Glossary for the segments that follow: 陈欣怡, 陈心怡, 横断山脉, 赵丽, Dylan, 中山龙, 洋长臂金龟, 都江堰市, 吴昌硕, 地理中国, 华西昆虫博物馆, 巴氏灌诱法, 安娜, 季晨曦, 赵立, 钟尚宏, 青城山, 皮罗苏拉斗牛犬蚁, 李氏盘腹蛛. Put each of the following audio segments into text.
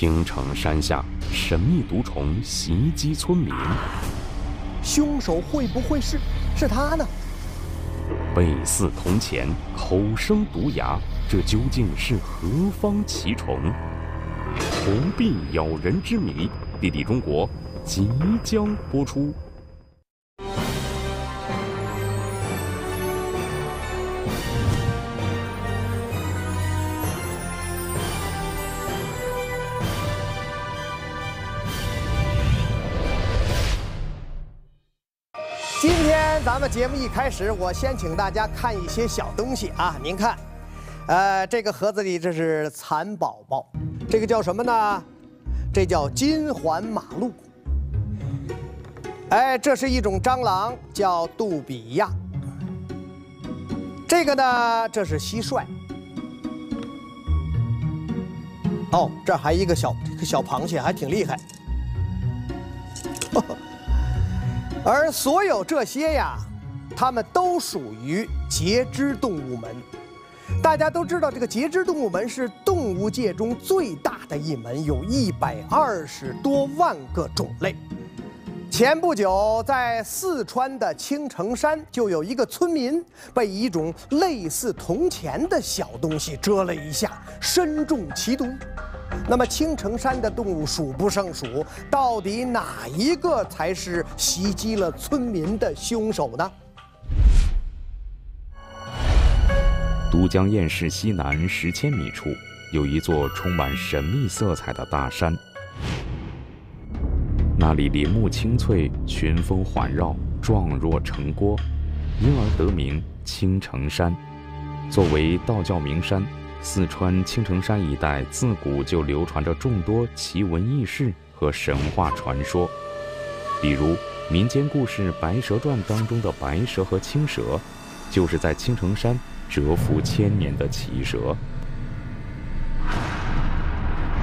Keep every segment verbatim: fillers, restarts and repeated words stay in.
青城山下，神秘毒虫袭击村民，凶手会不会是是他呢？贝似铜钱，口生毒牙，这究竟是何方奇虫？红臂咬人之谜，地理中国即将播出。 今天咱们节目一开始，我先请大家看一些小东西啊。您看，呃，这个盒子里这是蚕宝宝，这个叫什么呢？这叫金环马鹭。哎，这是一种蟑螂，叫杜比亚。这个呢，这是蟋蟀。哦，这还一个小小螃蟹，还挺厉害。呵呵 而所有这些呀，它们都属于节肢动物门。大家都知道，这个节肢动物门是动物界中最大的一门，有一百二十多万个种类。前不久，在四川的青城山，就有一个村民被一种类似铜钱的小东西蛰了一下，身中其毒。 那么青城山的动物数不胜数，到底哪一个才是袭击了村民的凶手呢？都江堰市西南十千米处有一座充满神秘色彩的大山，那里林木青翠，群峰环绕，状若城郭，因而得名青城山。作为道教名山， 四川青城山一带自古就流传着众多奇闻异事和神话传说，比如民间故事《白蛇传》当中的白蛇和青蛇，就是在青城山蛰伏千年的奇蛇。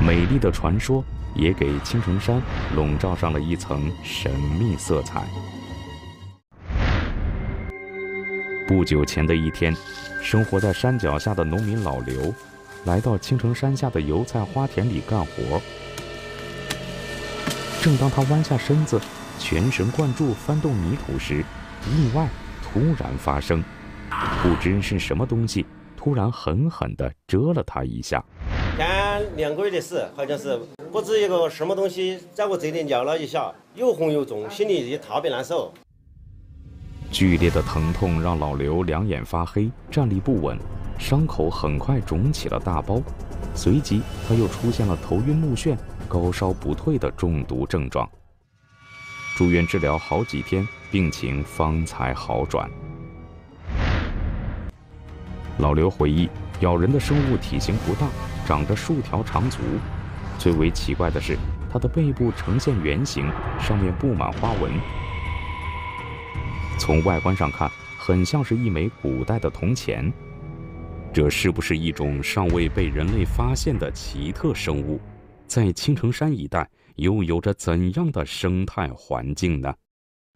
美丽的传说也给青城山笼罩上了一层神秘色彩。 不久前的一天，生活在山脚下的农民老刘，来到青城山下的油菜花田里干活。正当他弯下身子，全神贯注翻动泥土时，意外突然发生，不知是什么东西突然狠狠地蛰了他一下。前两个月的事，好像是不知一个什么东西在我嘴里咬了一下，又红又肿，心里也特别难受。 剧烈的疼痛让老刘两眼发黑，站立不稳，伤口很快肿起了大包。随即，他又出现了头晕目眩、高烧不退的中毒症状，住院治疗好几天，病情方才好转。老刘回忆，咬人的生物体型不大，长着数条长足。最为奇怪的是，它的背部呈现圆形，上面布满花纹。 从外观上看，很像是一枚古代的铜钱。这是不是一种尚未被人类发现的奇特生物？在青城山一带又有着怎样的生态环境呢？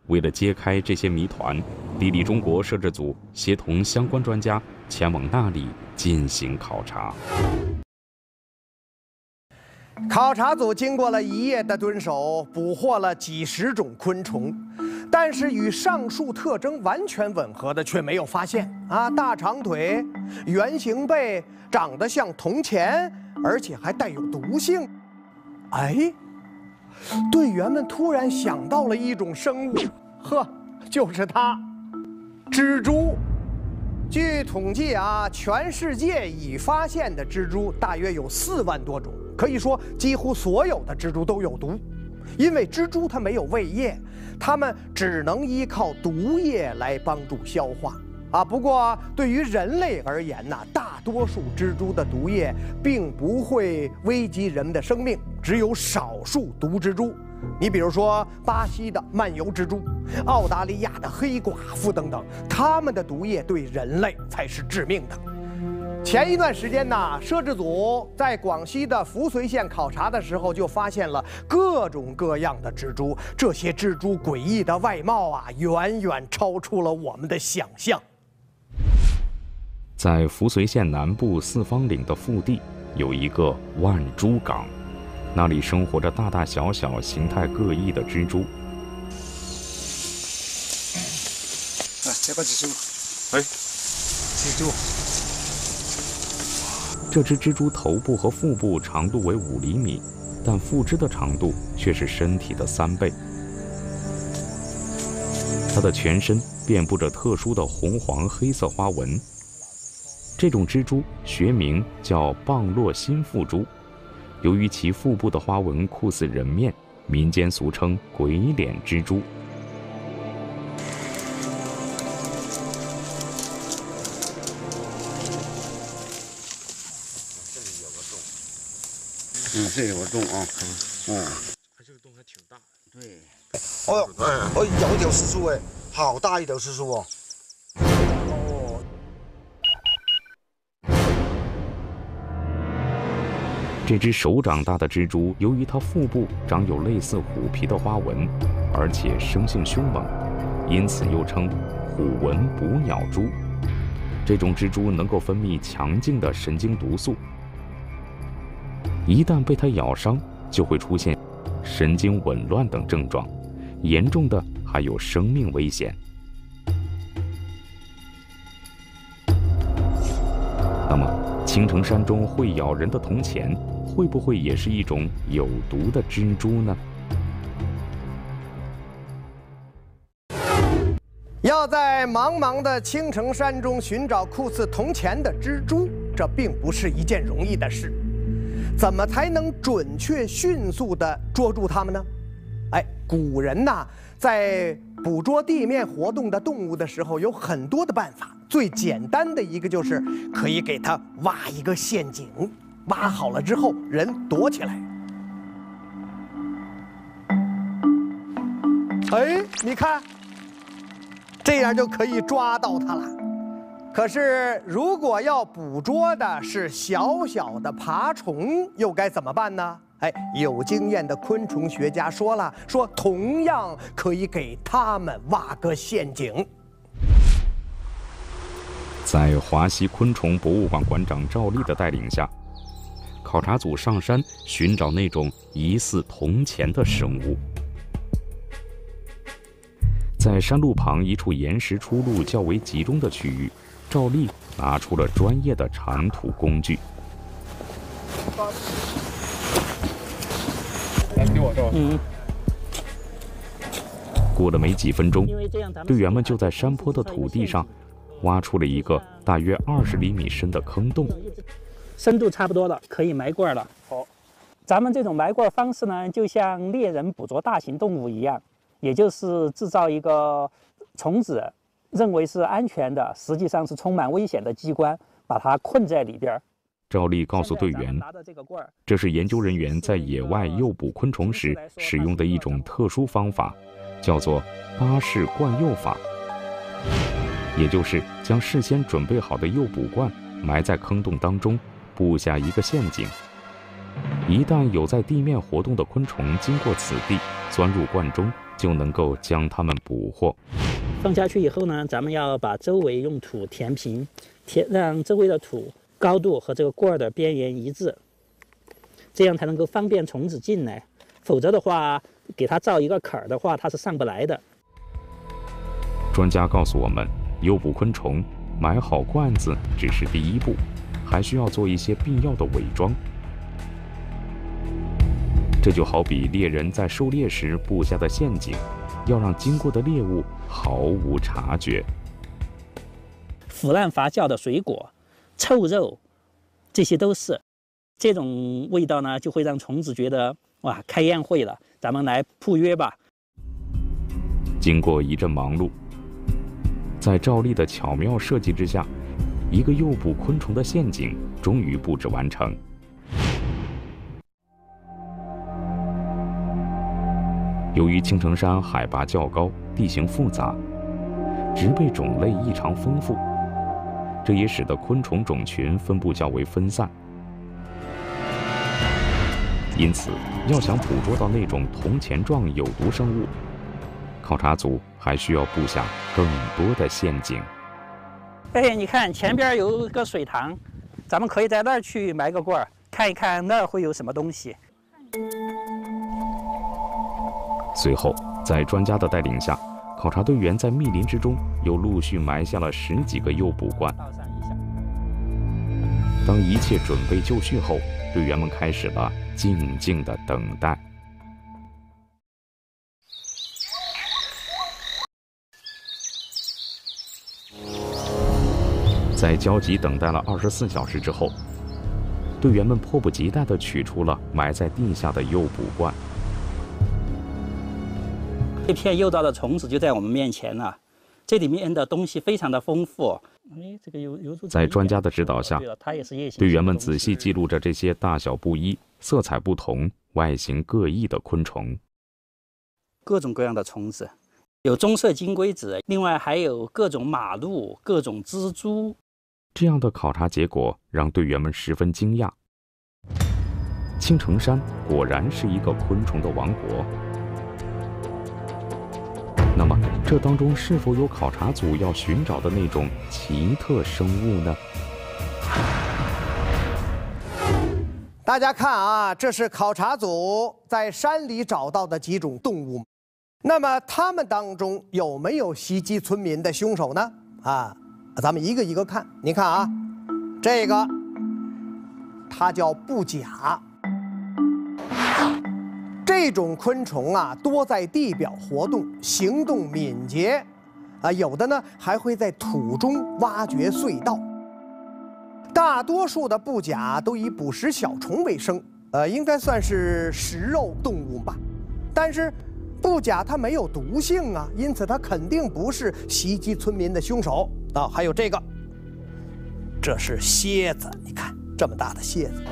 为了揭开这些谜团，地理中国摄制组协同相关专家前往那里进行考察。考察组经过了一夜的蹲守，捕获了几十种昆虫。 但是与上述特征完全吻合的却没有发现啊！大长腿、圆形背，长得像铜钱，而且还带有毒性。哎，队员们突然想到了一种生物，呵，就是它——蜘蛛。据统计啊，全世界已发现的蜘蛛大约有四万多种，可以说几乎所有的蜘蛛都有毒。 因为蜘蛛它没有胃液，它们只能依靠毒液来帮助消化啊。不过对于人类而言呢、啊，大多数蜘蛛的毒液并不会危及人们的生命，只有少数毒蜘蛛，你比如说巴西的漫游蜘蛛、澳大利亚的黑寡妇等等，它们的毒液对人类才是致命的。 前一段时间呢，摄制组在广西的扶绥县考察的时候，就发现了各种各样的蜘蛛。这些蜘蛛诡异的外貌啊，远远超出了我们的想象。在扶绥县南部四方岭的腹地，有一个万株岗，那里生活着大大小小、形态各异的蜘蛛。哎，这个蜘蛛，哎，蜘蛛。这只蜘蛛头部和腹部长度为五厘米，但腹肢的长度却是身体的三倍。它的全身遍布着特殊的红、黄、黑色花纹。这种蜘蛛学名叫蚌落心腹蛛。 由于其腹部的花纹酷似人面，民间俗称“鬼脸蜘蛛”。这里有个洞，嗯，这有个洞啊，嗯，它这个洞还挺大。对，哦，哦，有一条蜘蛛哎，好大一条蜘蛛哦。 这只手掌大的蜘蛛，由于它腹部长有类似虎皮的花纹，而且生性凶猛，因此又称虎纹捕鸟蛛。这种蜘蛛能够分泌强劲的神经毒素，一旦被它咬伤，就会出现神经紊乱等症状，严重的还有生命危险。那么，青城山中会咬人的铜钱？ 会不会也是一种有毒的蜘蛛呢？要在茫茫的青城山中寻找酷似铜钱的蜘蛛，这并不是一件容易的事。怎么才能准确、迅速地捉住它们呢？哎，古人呐，在捕捉地面活动的动物的时候，有很多的办法。最简单的一个就是可以给它挖一个陷阱。 挖好了之后，人躲起来。哎，你看，这样就可以抓到它了。可是，如果要捕捉的是小小的爬虫，又该怎么办呢？哎，有经验的昆虫学家说了，说同样可以给它们挖个陷阱。 在华西昆虫博物馆馆长赵立的带领下，考察组上山寻找那种疑似铜钱的生物。在山路旁一处岩石出露较为集中的区域，赵立拿出了专业的铲土工具。来，给我，给我。嗯。过了没几分钟，队员们就在山坡的土地上。 挖出了一个大约二十厘米深的坑洞，深度差不多了，可以埋罐了。好，咱们这种埋罐方式呢，就像猎人捕捉大型动物一样，也就是制造一个虫子，认为是安全的，实际上是充满危险的机关，把它困在里边。赵立告诉队员，这是研究人员在野外诱捕昆虫时使用的一种特殊方法，叫做巴氏灌诱法。 也就是将事先准备好的诱捕罐埋在坑洞当中，布下一个陷阱。一旦有在地面活动的昆虫经过此地，钻入罐中，就能够将它们捕获。放下去以后呢，咱们要把周围用土填平，填让周围的土高度和这个罐的边缘一致，这样才能够方便虫子进来。否则的话，给它造一个坎儿的话，它是上不来的。专家告诉我们。 诱捕昆虫，埋好罐子只是第一步，还需要做一些必要的伪装。这就好比猎人在狩猎时布下的陷阱，要让经过的猎物毫无察觉。腐烂发酵的水果、臭肉，这些都是这种味道呢，就会让虫子觉得哇，开宴会了，咱们来赴约吧。经过一阵忙碌。 在赵立的巧妙设计之下，一个诱捕昆虫的陷阱终于布置完成。由于青城山海拔较高，地形复杂，植被种类异常丰富，这也使得昆虫种群分布较为分散。因此，要想捕捉到那种铜钱状有毒生物， 考察组还需要布下更多的陷阱。哎，你看前边有一个水塘，咱们可以在那儿去埋个罐儿，看一看那儿会有什么东西。随后，在专家的带领下，考察队员在密林之中又陆续埋下了十几个诱捕罐。当一切准备就绪后，队员们开始了静静的等待。在焦急等待了二十四小时之后，队员们迫不及待地取出了埋在地下的诱捕罐。 这片诱到的虫子就在我们面前了、啊，这里面的东西非常的丰富。在专家的指导下，队员们仔细记录着这些大小不一、色彩不同、外形各异的昆虫，各种各样的虫子，有棕色金龟子，另外还有各种马鹿、各种蜘蛛。这样的考察结果让队员们十分惊讶。青城山果然是一个昆虫的王国。 那么，这当中是否有考察组要寻找的那种奇特生物呢？大家看啊，这是考察组在山里找到的几种动物。那么，它们当中有没有袭击村民的凶手呢？啊，咱们一个一个看。您看啊，这个它叫布甲。这种昆虫啊，多在地表活动，行动敏捷，啊，有的呢还会在土中挖掘隧道。大多数的布甲都以捕食小虫为生，呃，应该算是食肉动物吧。但是，布甲它没有毒性啊，因此它肯定不是袭击村民的凶手啊。还有这个，这是蝎子，你看这么大的蝎子，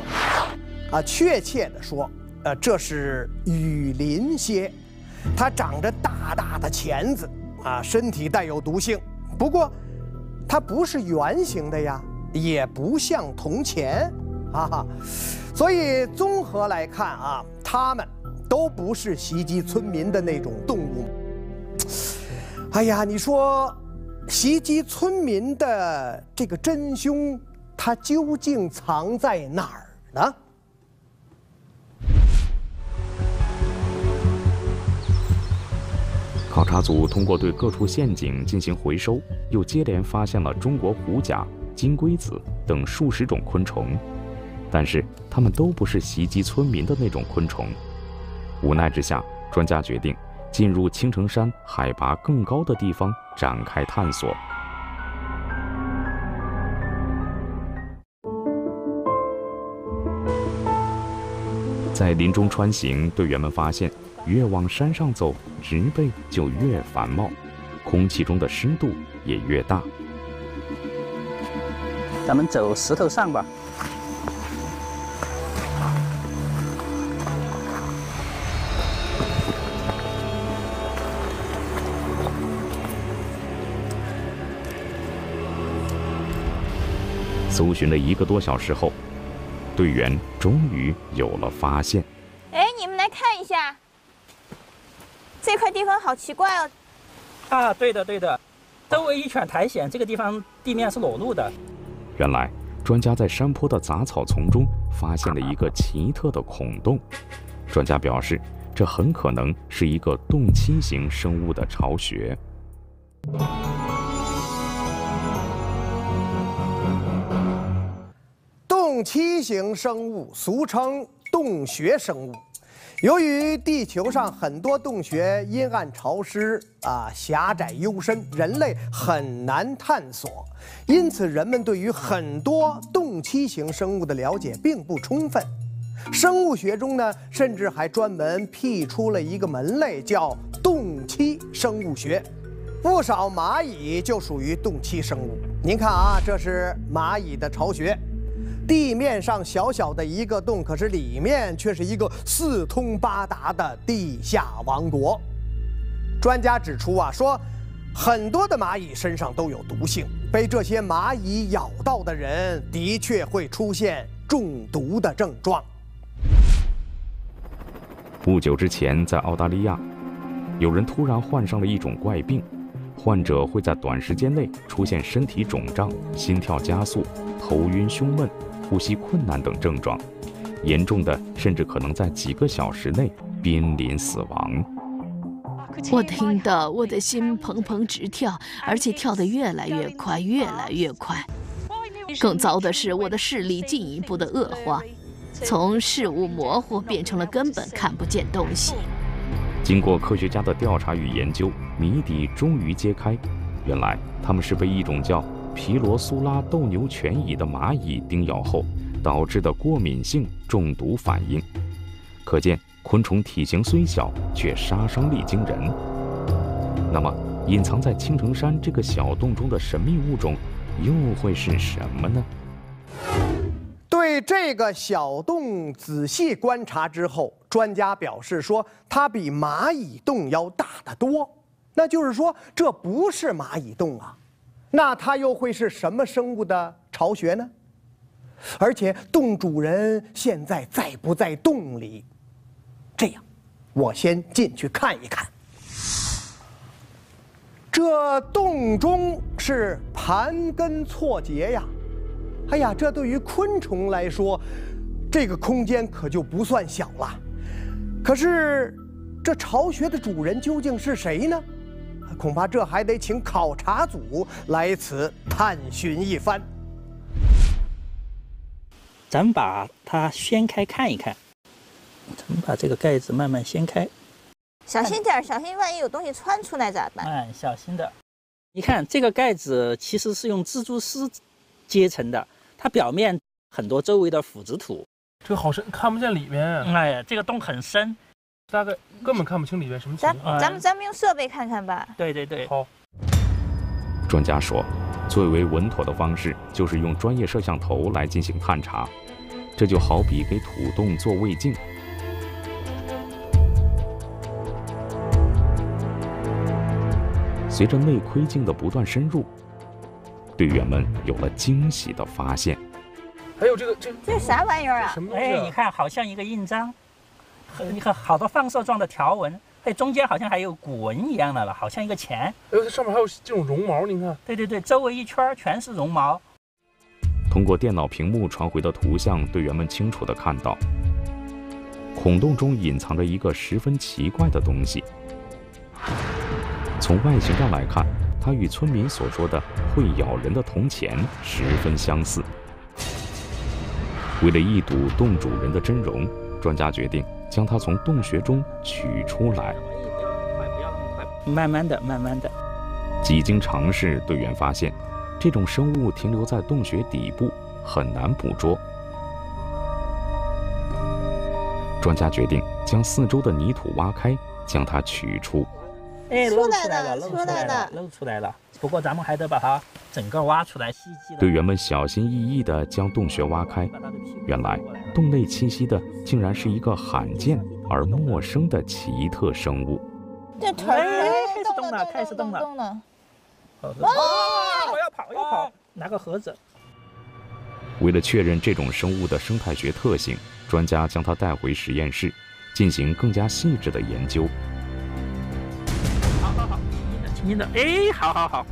啊，确切的说。 呃，这是雨林蝎，它长着大大的钳子啊，身体带有毒性。不过，它不是圆形的呀，也不像铜钱啊，所以综合来看啊，它们都不是袭击村民的那种动物。哎呀，你说，袭击村民的这个真凶，它究竟藏在哪儿呢？ 考察组通过对各处陷阱进行回收，又接连发现了中国虎甲、金龟子等数十种昆虫，但是它们都不是袭击村民的那种昆虫。无奈之下，专家决定进入青城山海拔更高的地方展开探索。在林中穿行，队员们发现。 越往山上走，植被就越繁茂，空气中的湿度也越大。咱们走石头上吧。搜寻了一个多小时后，队员终于有了发现。哎，你们来看一下。 这块地方好奇怪哦！啊，对的对的，周围一圈苔藓，这个地方地面是裸露的。原来，专家在山坡的杂草丛中发现了一个奇特的孔洞。专家表示，这很可能是一个洞栖型生物的巢穴。洞栖型生物俗称洞穴生物。 由于地球上很多洞穴阴暗潮湿啊，狭窄幽深，人类很难探索，因此人们对于很多洞栖型生物的了解并不充分。生物学中呢，甚至还专门辟出了一个门类，叫洞栖生物学。不少蚂蚁就属于洞栖生物。您看啊，这是蚂蚁的巢穴。 地面上小小的一个洞，可是里面却是一个四通八达的地下王国。专家指出啊，说很多的蚂蚁身上都有毒性，被这些蚂蚁咬到的人的确会出现中毒的症状。不久之前，在澳大利亚，有人突然患上了一种怪病。 患者会在短时间内出现身体肿胀、心跳加速、头晕、胸闷、呼吸困难等症状，严重的甚至可能在几个小时内濒临死亡。我听得我的心砰砰直跳，而且跳得越来越快，越来越快。更糟的是，我的视力进一步的恶化，从视物模糊变成了根本看不见东西。经过科学家的调查与研究，谜底终于揭开。原来，他们是被一种叫皮罗苏拉斗牛犬蚁的蚂蚁叮咬后导致的过敏性中毒反应。可见，昆虫体型虽小，却杀伤力惊人。那么，隐藏在青城山这个小洞中的神秘物种，又会是什么呢？对这个小洞仔细观察之后，专家表示说，它比蚂蚁洞要大得多。那就是说，这不是蚂蚁洞啊，那它又会是什么生物的巢穴呢？而且，洞主人现在在不在洞里？ 这样，我先进去看一看。这洞中是盘根错节呀！哎呀，这对于昆虫来说，这个空间可就不算小了。可是，这巢穴的主人究竟是谁呢？恐怕这还得请考察组来此探寻一番。咱们把它掀开看一看。 咱们把这个盖子慢慢掀开，小心点，小心，万一有东西穿出来咋办？嗯，小心的。你看这个盖子其实是用蜘蛛丝结成的，它表面很多周围的腐殖土。这个好深，看不见里面。哎呀，这个洞很深，大概根本看不清里面什么情况。咱咱们咱们用设备看看吧。对对对。好。专家说，最为稳妥的方式就是用专业摄像头来进行探查，这就好比给土洞做胃镜。 随着内窥镜的不断深入，队员们有了惊喜的发现。还有这个这这啥玩意儿啊？哎，你看，好像一个印章，你看好多放射状的条纹，哎，中间好像还有古纹一样的了，好像一个钱。哎，这上面还有这种绒毛，您看。对对对，周围一圈全是绒毛。通过电脑屏幕传回的图像，队员们清楚地看到，孔洞中隐藏着一个十分奇怪的东西。 从外形上来看，它与村民所说的会咬人的铜钱十分相似。为了一睹洞主人的真容，专家决定将它从洞穴中取出来。慢慢的，慢慢的。几经尝试，队员发现，这种生物停留在洞穴底部，很难捕捉。专家决定将四周的泥土挖开，将它取出。 哎，露出来了，露出来了，露出来了。不过咱们还得把它整个挖出来。队员们小心翼翼地将洞穴挖开，原来洞内栖息的竟然是一个罕见而陌生的奇特生物。这腿开始动了，开始动了，动了！哇！我要跑，要跑！拿个盒子。为了确认这种生物的生态学特性，专家将它带回实验室，进行更加细致的研究。 您的哎，好好好。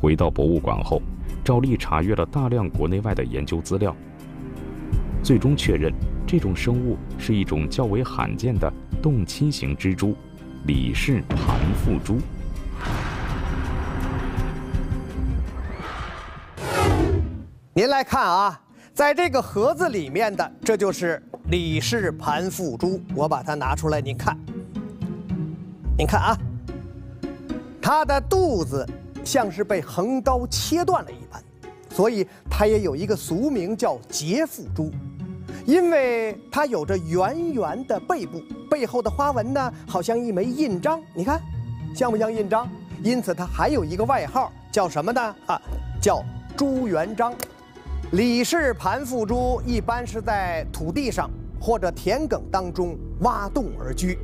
回到博物馆后，赵丽查阅了大量国内外的研究资料，最终确认这种生物是一种较为罕见的洞栖型蜘蛛——李氏盘腹蛛。您来看啊，在这个盒子里面的，这就是李氏盘腹蛛。我把它拿出来，您看。 您看啊，它的肚子像是被横刀切断了一般，所以它也有一个俗名叫截腹蛛，因为它有着圆圆的背部，背后的花纹呢好像一枚印章，你看，像不像印章？因此它还有一个外号叫什么呢？啊，叫朱元璋。李氏盘腹蛛一般是在土地上或者田埂当中挖洞而居。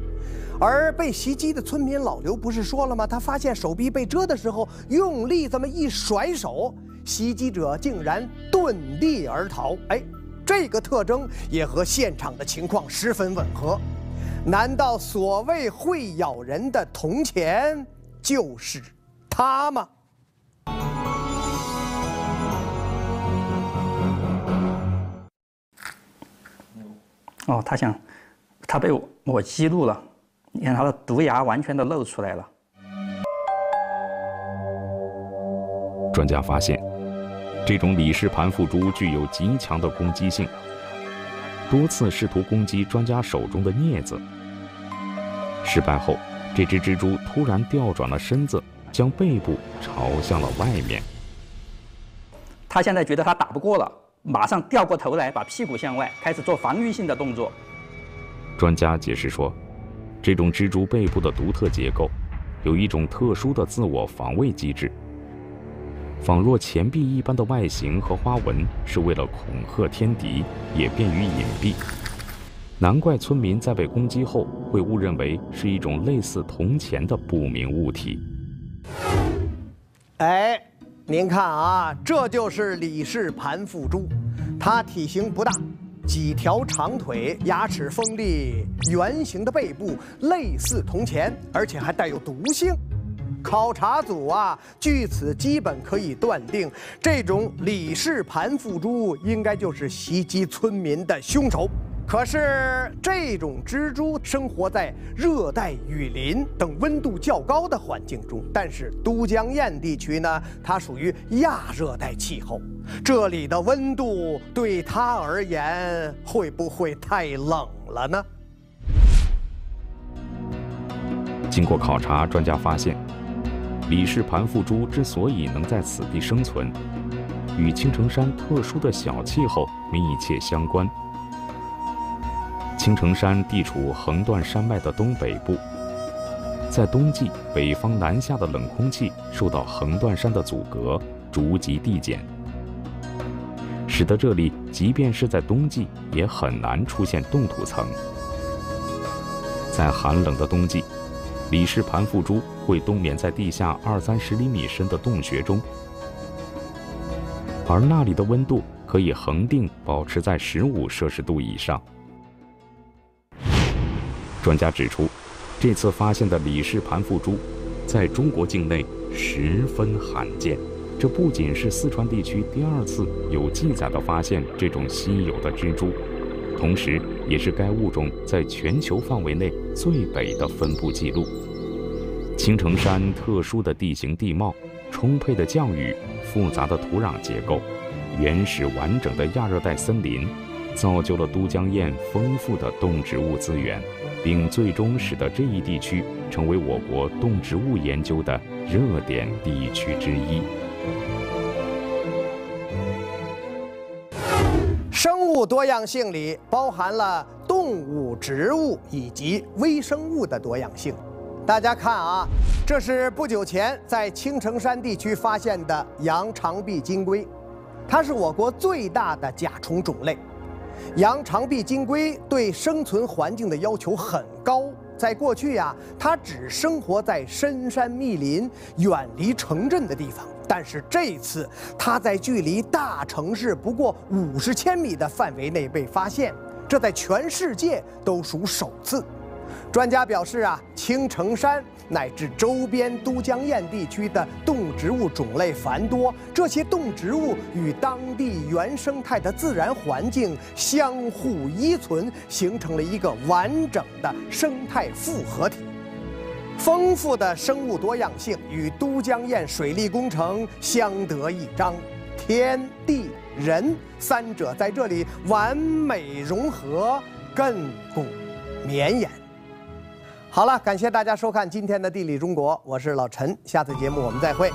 而被袭击的村民老刘不是说了吗？他发现手臂被蛰的时候，用力这么一甩手，袭击者竟然遁地而逃。哎，这个特征也和现场的情况十分吻合。难道所谓会咬人的铜钱就是它吗？哦，他想，他被我我激怒了。你看它的毒牙完全的露出来了。专家发现，这种李氏盘腹蛛具有极强的攻击性，多次试图攻击专家手中的镊子，失败后，这只蜘蛛突然调转了身子，将背部朝向了外面。他现在觉得他打不过了，马上掉过头来，把屁股向外，开始做防御性的动作。专家解释说，这种蜘蛛背部的独特结构，有一种特殊的自我防卫机制。仿若钱币一般的外形和花纹，是为了恐吓天敌，也便于隐蔽。难怪村民在被攻击后会误认为是一种类似铜钱的不明物体。哎，您看啊，这就是李氏盘腹蛛，它体型不大，几条长腿，牙齿锋利，圆形的背部类似铜钱，而且还带有毒性。 考察组啊，据此基本可以断定，这种李氏盘腹蛛应该就是袭击村民的凶手。可是，这种蜘蛛生活在热带雨林等温度较高的环境中，但是都江堰地区呢，它属于亚热带气候，这里的温度对它而言会不会太冷了呢？经过考察，专家发现。 李氏盘腹蛛之所以能在此地生存，与青城山特殊的小气候密切相关。青城山地处横断山脉的东北部，在冬季北方南下的冷空气受到横断山的阻隔，逐级递减，使得这里即便是在冬季也很难出现冻土层。在寒冷的冬季， 李氏盘腹蛛会冬眠在地下二三十厘米深的洞穴中，而那里的温度可以恒定保持在十五摄氏度以上。专家指出，这次发现的李氏盘腹蛛在中国境内十分罕见，这不仅是四川地区第二次有记载的发现这种稀有的蜘蛛。 同时，也是该物种在全球范围内最北的分布记录。青城山特殊的地形地貌、充沛的降雨、复杂的土壤结构、原始完整的亚热带森林，造就了都江堰丰富的动植物资源，并最终使得这一地区成为我国动植物研究的热点地区之一。 生物多样性里包含了动物、植物以及微生物的多样性。大家看啊，这是不久前在青城山地区发现的洋长臂金龟，它是我国最大的甲虫种类。洋长臂金龟对生存环境的要求很高，在过去呀、啊，它只生活在深山密林、远离城镇的地方。 但是这次，它在距离大城市不过五十千米的范围内被发现，这在全世界都属首次。专家表示啊，青城山乃至周边都江堰地区的动植物种类繁多，这些动植物与当地原生态的自然环境相互依存，形成了一个完整的生态复合体。 丰富的生物多样性与都江堰水利工程相得益彰，天地人三者在这里完美融合，亘古绵延。好了，感谢大家收看今天的《地理中国》，我是老陈，下次节目我们再会。